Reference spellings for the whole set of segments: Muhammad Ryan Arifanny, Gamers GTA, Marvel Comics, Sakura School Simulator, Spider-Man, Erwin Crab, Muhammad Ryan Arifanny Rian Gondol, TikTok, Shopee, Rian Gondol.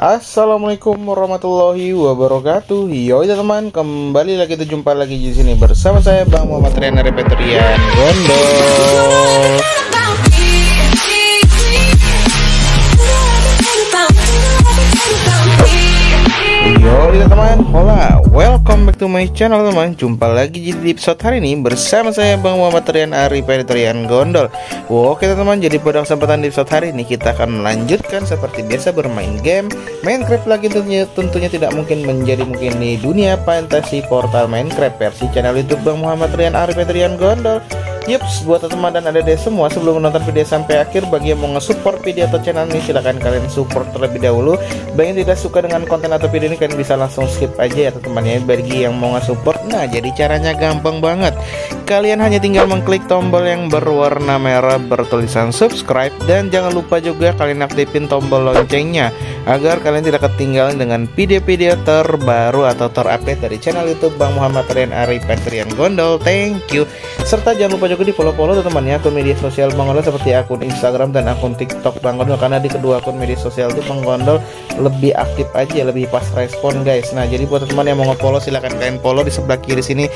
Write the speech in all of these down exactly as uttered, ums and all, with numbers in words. Assalamualaikum warahmatullahi wabarakatuh. Yo teman, kembali lagi terjumpa lagi di sini bersama saya Bang Muhammad Ryan Arifanny Rian Gondol. Yo teman, hola, welcome back to my channel teman. Jumpa lagi di episode hari ini bersama saya Bang Muhammad Ryan Arifanny Rian Gondol. Oke teman, jadi pada kesempatan di episode hari ini kita akan melanjutkan seperti biasa bermain game Minecraft lagi, tentunya tentunya tidak mungkin menjadi mungkin di dunia fantasi portal Minecraft versi channel YouTube Bang Muhammad Ryan Arifanny Rian Gondol. Yups, buat teman dan adik-adik semua, sebelum menonton video sampai akhir, bagi yang mau nge-support video atau channel ini silahkan kalian support terlebih dahulu. Bagi yang tidak suka dengan konten atau video ini kalian bisa langsung skip aja ya teman-teman. Bagi yang mau nge-support, nah jadi caranya gampang banget. Kalian hanya tinggal mengklik tombol yang berwarna merah bertulisan subscribe, dan jangan lupa juga kalian aktifin tombol loncengnya agar kalian tidak ketinggalan dengan video-video terbaru atau terupdate dari channel YouTube Bang Muhammad Ryan Arifanny Gondol. Thank you. Serta jangan lupa juga di follow-follow teman-teman akun media sosial Bang Gondol seperti akun Instagram dan akun TikTok Bang Gondol, karena di kedua akun media sosial itu Bang Gondol lebih aktif aja, lebih fast respon guys. Nah jadi buat teman yang mau nge-follow silahkan kalian follow di sebelah kiri sini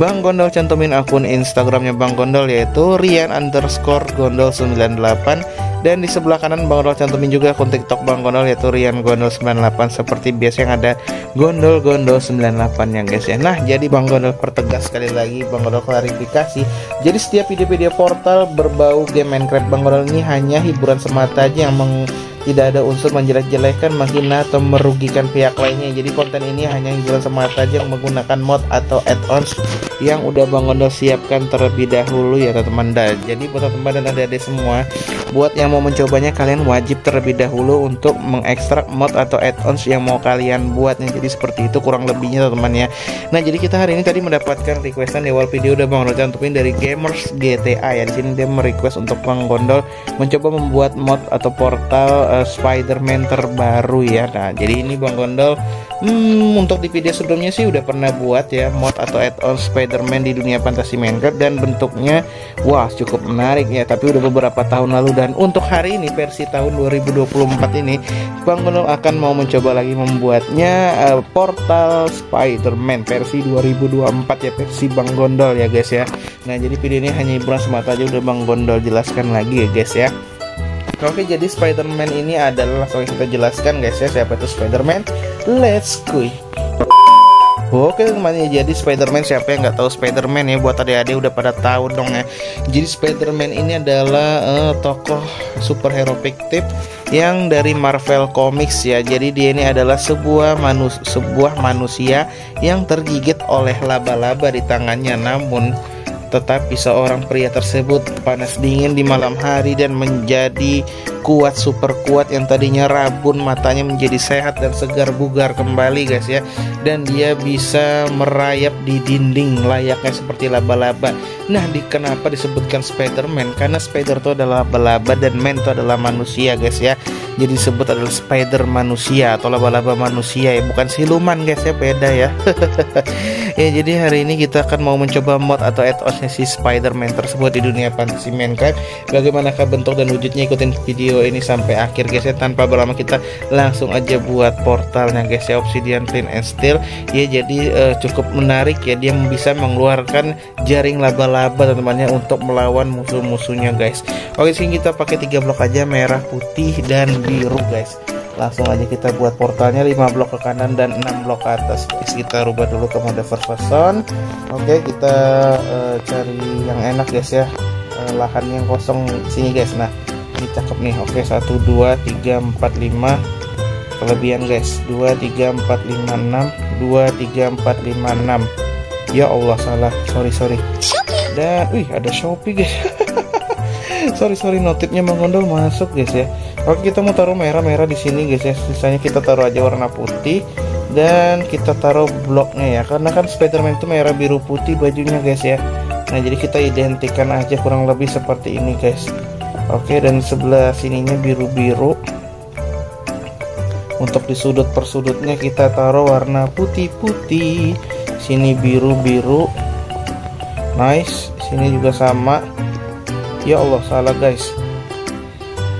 Bang Gondol cantumin akun Instagramnya Bang Gondol yaitu Rian underscore Gondol sembilan delapan, dan di sebelah kanan Bang Gondol cantumin juga akun TikTok Bang Gondol yaitu Rian Gondol sembilan delapan seperti biasa yang ada Gondol Gondol sembilan delapan yang guys ya. Nah jadi Bang Gondol pertegas sekali lagi, Bang Gondol klarifikasi, jadi setiap video-video portal berbau game Minecraft Bang Gondol ini hanya hiburan semata aja, yang meng tidak ada unsur menjelek-jelekan, menghina atau merugikan pihak lainnya. Jadi konten ini hanya hiburan semata aja yang menggunakan mod atau add-ons yang udah Bang Gondol siapkan terlebih dahulu ya teman-teman. Jadi buat teman-teman dan adik-adik semua, buat yang mau mencobanya kalian wajib terlebih dahulu untuk mengekstrak mod atau add-ons yang mau kalian buatnya. Jadi seperti itu kurang lebihnya teman-teman ya. Nah jadi kita hari ini tadi mendapatkan requestan di awal video udah Bang Gondol cantumin dari Gamers G T A ya. Di sini dia merequest untuk Bang Gondol mencoba membuat mod atau portal Spider-Man terbaru ya. Nah jadi ini Bang Gondol hmm, untuk di video sebelumnya sih udah pernah buat ya mod atau add-on Spider-Man di dunia fantasi Minecraft, dan bentuknya wah cukup menarik ya, tapi udah beberapa tahun lalu. Dan untuk hari ini versi tahun dua ribu dua puluh empat ini Bang Gondol akan mau mencoba lagi membuatnya uh, portal Spider-Man versi dua ribu dua puluh empat ya, versi Bang Gondol ya guys ya. Nah jadi video ini hanya hiburan semata aja udah Bang Gondol jelaskan lagi ya guys ya. Oke jadi Spider-Man ini adalah, langsung kita jelaskan guys ya, siapa itu Spider-Man. Let's go. Oke teman-teman, jadi Spider-Man, siapa yang nggak tahu Spider-Man ya, buat adik-adik udah pada tahu dong ya. Jadi Spider-Man ini adalah uh, tokoh superhero fiktif yang dari Marvel Comics ya. Jadi dia ini adalah sebuah manus sebuah manusia yang tergigit oleh laba-laba di tangannya, namun tetapi seorang pria tersebut panas dingin di malam hari dan menjadi kuat, super kuat, yang tadinya rabun matanya menjadi sehat dan segar bugar kembali guys ya. Dan dia bisa merayap di dinding layaknya seperti laba-laba. Nah di kenapa disebutkan Spider-Man? Karena Spider itu adalah laba-laba dan Man itu adalah manusia guys ya. Jadi disebut adalah spider manusia atau laba-laba manusia ya, bukan siluman guys ya, beda ya. Ya jadi hari ini kita akan mau mencoba mod atau add-onsnya si Spider-Man tersebut di dunia fantasi Minecraft. Bagaimanakah bentuk dan wujudnya, ikutin video ini sampai akhir guys ya. Tanpa berlama kita langsung aja buat portalnya guys ya, obsidian, flint and steel ya. Jadi uh, cukup menarik ya, dia bisa mengeluarkan jaring laba-laba teman-temannya untuk melawan musuh-musuhnya guys. Oke sini kita pakai tiga blok aja, merah, putih, dan biru guys. Langsung aja kita buat portalnya, lima blok ke kanan dan enam blok ke atas. Kita rubah dulu ke mode first person. Oke kita uh, cari yang enak guys ya, uh, lahan yang kosong sini guys. Nah ini cakep nih. Oke satu dua tiga empat lima, kelebihan guys. Dua tiga empat lima enam dua tiga empat lima enam. Ya Allah salah, sorry sorry. Dan wih ada Shopee guys. Sorry sorry, notifnya Bang Gondol masuk guys ya. Oke kita mau taruh merah-merah di sini guys ya. Sisanya kita taruh aja warna putih, dan kita taruh bloknya ya, karena kan Spider-Man itu merah, biru, putih bajunya guys ya. Nah jadi kita identikan aja kurang lebih seperti ini guys. Oke dan sebelah sininya biru-biru. Untuk di sudut per sudutnya kita taruh warna putih-putih. Sini biru-biru. Nice. Sini juga sama. Ya Allah salah guys.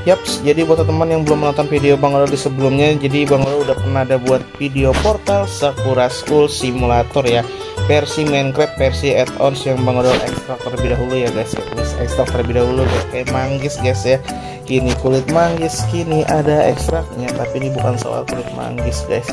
Yaps, jadi buat teman yang belum menonton video Bang Gondol di sebelumnya, jadi Bang Gondol udah pernah ada buat video portal Sakura School Simulator ya, versi Minecraft, versi add-ons yang Bang Gondol ekstrak terlebih dahulu ya guys, ekstrak terlebih dahulu kayak manggis guys ya. Kini kulit manggis, kini ada ekstraknya, tapi ini bukan soal kulit manggis guys.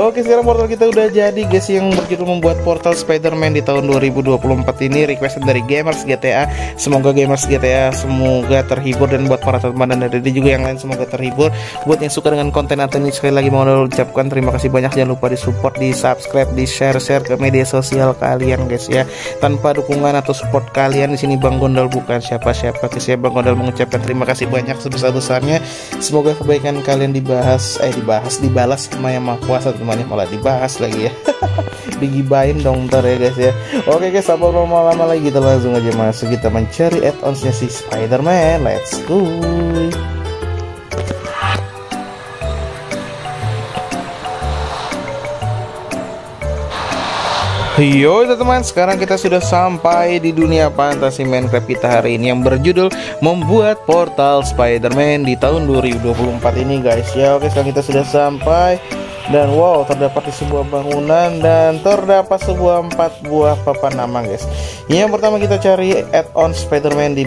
Oke, sekarang portal kita udah jadi guys, yang berjudul membuat portal Spider-Man di tahun dua ribu dua puluh empat ini, requested dari Gamers G T A. Semoga Gamers G T A semoga terhibur, dan buat para teman dan adik juga yang lain semoga terhibur. Buat yang suka dengan konten atau ini, sekali lagi mau ucapkan terima kasih banyak. Jangan lupa di support, di subscribe, di share share ke media sosial kalian guys ya. Tanpa dukungan atau support kalian di sini Bang Gondol bukan siapa-siapa guys ya. Bang Gondol mengucapkan terima kasih banyak sebesar-besarnya. Semoga kebaikan kalian dibahas eh dibahas dibalas sama yang Maha Kuasa, temannya malah dibahas lagi ya. Digibain dong ntar ya guys ya. Oke guys, sampai lama-lama lagi kita langsung aja masuk, kita mencari add-onsnya si Spider-Man. Let's go. Yo teman-teman, sekarang kita sudah sampai di dunia fantasi Minecraft kita hari ini yang berjudul membuat portal Spider-Man di tahun dua ribu dua puluh empat ini guys ya. Oke, sekarang kita sudah sampai. Dan wow, terdapat di sebuah bangunan dan terdapat sebuah empat buah papan nama guys. Yang pertama kita cari add-on Spider-Man di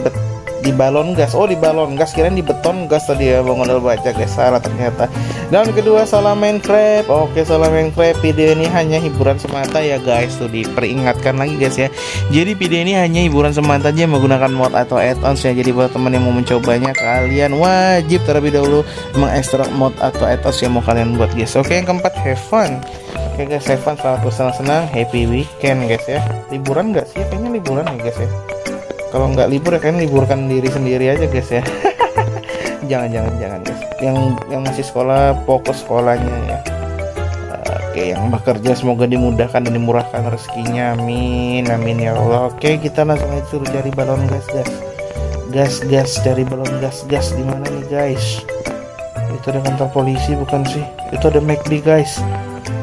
di balon gas. Oh, di balon gas, kirain di beton gas tadi ya Bang Gondol baca guys, salah ternyata. Dan kedua, salam Minecraft. Oke, salam Minecraft, video ini hanya hiburan semata ya guys. Tuh diperingatkan lagi guys ya. Jadi video ini hanya hiburan semata aja, menggunakan mod atau add-ons ya. Jadi buat teman yang mau mencobanya, kalian wajib terlebih dahulu mengekstrak mod atau add-ons yang mau kalian buat guys. Oke, yang keempat, have fun. Oke guys, have fun, selalu senang-senang, happy weekend guys ya. Liburan nggak sih? Kayaknya liburan ya guys ya. Kalau nggak libur ya kalian liburkan diri sendiri aja guys ya. Jangan-jangan-jangan guys, yang yang masih sekolah fokus sekolahnya ya. Oke, yang bekerja semoga dimudahkan dan dimurahkan rezekinya, amin amin ya Allah. Oke, kita langsung aja suruh cari balon gas guys, gas gas dari balon gas gas di mana nih guys? Itu ada kantor polisi bukan sih? Itu ada McD guys.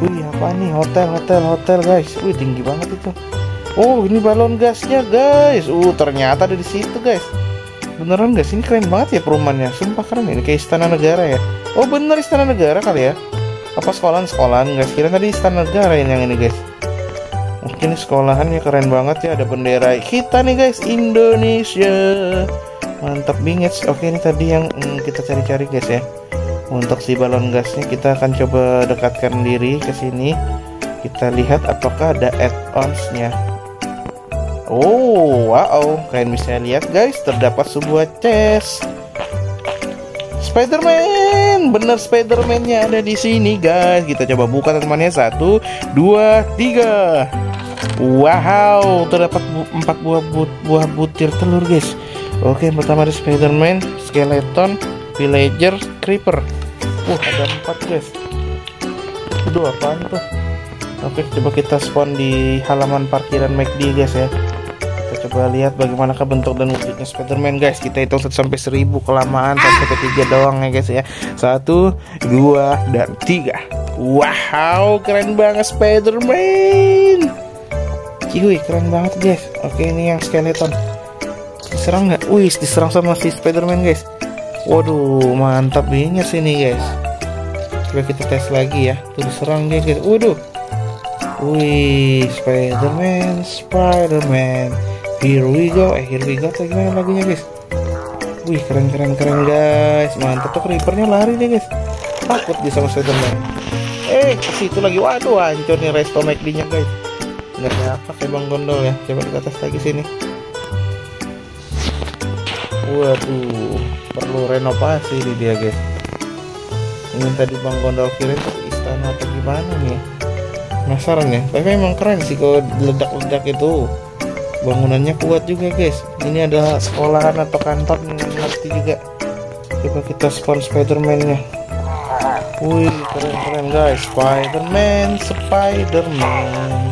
Wih, apa nih, hotel hotel hotel guys. Wih, tinggi banget itu. Oh, ini balon gasnya guys. Uh ternyata ada di situ guys. Beneran guys, ini keren banget ya perumahannya, sumpah keren ini, kayak istana negara ya. Oh bener, istana negara kali ya, apa sekolahan-sekolahan guys, kira tadi istana negara ini yang ini guys. Mungkin sekolahannya keren banget ya, ada bendera kita nih guys, Indonesia, mantap banget. Oke, ini tadi yang hmm, kita cari-cari guys ya. Untuk si balon gasnya kita akan coba dekatkan diri ke sini, kita lihat apakah ada add-onsnya. Oh, wow, kalian bisa lihat guys, terdapat sebuah chest Spider-Man. Bener, Spider-Man-nya ada di sini guys. Kita coba buka temannya, satu, dua, tiga. Wow, terdapat bu empat buah bu buah butir telur guys. Oke, yang pertama ada Spider-Man, Skeleton, Villager, Creeper. Uh, ada empat guys. Aduh, apaan tuh? Oke, coba kita spawn di halaman parkiran McD guys ya. Kita coba lihat bagaimana bentuk dan wujudnya Spider-Man guys. Kita hitung satu sampai seribu, kelamaan sampai ketiga doang ya guys ya. satu, dua, dan tiga. Wow, keren banget Spider-Man. Ciuy, keren banget guys. Oke, ini yang skeleton. Diserang nggak? Wih, diserang sama si Spider-Man guys. Waduh, mantap banget sini guys. Coba kita tes lagi ya. Tuh diserang dia guys. Waduh. Wih, Spider-Man, Spider-Man, here we go, eh here we go, kayak gimana lagunya guys. Wih, keren keren keren guys, mantap tuh. Creepernya lari deh guys, takut dia sama Spider-Man. Eh, ke situ lagi, waduh hancur nih resto McD nya guys. Nggak ada apa kayak Bang Gondol ya, coba kita tes lagi sini. Waduh, perlu renovasi nih dia guys. Ini tadi Bang Gondol kirim ke istana atau gimana nih? Penasaran ya, tapi memang keren sih kalau ledak-ledak itu. Bangunannya kuat juga guys. Ini ada sekolahan atau kantor nanti juga. Coba kita spawn Spider-Man-nya. Wih, keren-keren guys, Spider-Man, Spider-Man.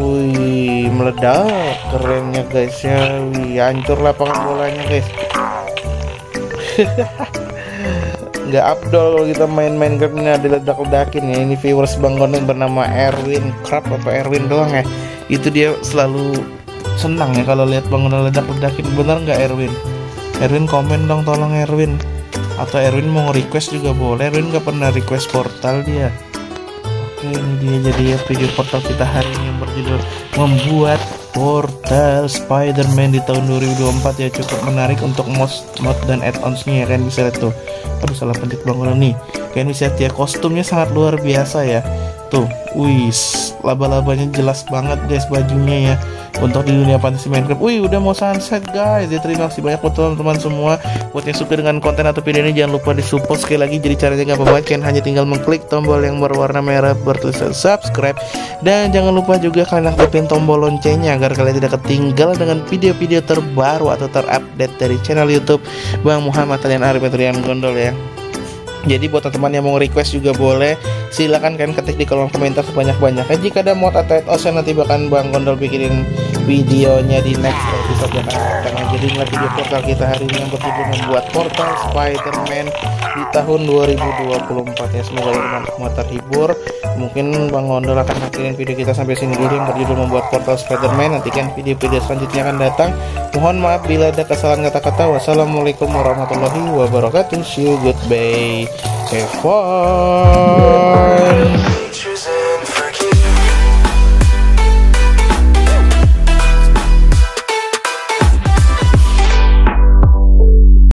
Wih, meledak kerennya guys ya. Wih, hancur lapangan bolanya guys. Nggak abdol kalau kita main Minecraft ini ada ledak-ledakin ya. Ini viewers Bang Gondol bernama Erwin Crab apa Erwin doang ya. Itu dia selalu senang ya kalau lihat bangunan ledak-ledakin, bener nggak Erwin? Erwin komen dong, tolong Erwin. Atau Erwin mau request juga boleh, Erwin gak pernah request portal dia. Oke, ini dia jadi video portal kita hari ini yang berjudul membuat portal Spider-Man di tahun dua ribu dua puluh empat ya. Cukup menarik untuk mod, mod dan add-onsnya ya, kalian bisa lihat tuh. Aduh, salah pencet bangunan nih. Kalian bisa lihat ya, kostumnya sangat luar biasa ya. Tuh, wis, laba-labanya jelas banget guys, bajunya ya. Untuk di dunia fantasi Minecraft. Wih, udah mau sunset guys. Ya, terima kasih banyak buat teman-teman semua. Buat yang suka dengan konten atau video ini, jangan lupa di support sekali lagi. Jadi caranya nggak apa-apa, kalian hanya tinggal mengklik tombol yang berwarna merah bertulisan subscribe. Dan jangan lupa juga kalian aktifin tombol loncengnya, agar kalian tidak ketinggalan dengan video-video terbaru atau terupdate dari channel YouTube Bang Muhammad Ryan Arifanny, Rian Gondol ya. Jadi buat teman-teman yang mau request juga boleh, silahkan kalian ketik di kolom komentar sebanyak-banyaknya. Jika ada mod atau add-ons, nanti bahkan Bang Gondol bikinin videonya di next episode yang akan datang. Jadi inilah video portal kita hari ini yang berjudul membuat portal Spider-Man di tahun dua ribu dua puluh empat ya. Semoga teman-teman semua terhibur. Mungkin Bang Gondol akan akhirin video kita sampai sini dulu yang berjudul membuat portal Spider-Man. Nantikan video-video selanjutnya akan datang. Mohon maaf bila ada kesalahan kata-kata. Wassalamualaikum warahmatullahi wabarakatuh. See you, goodbye. Have fun.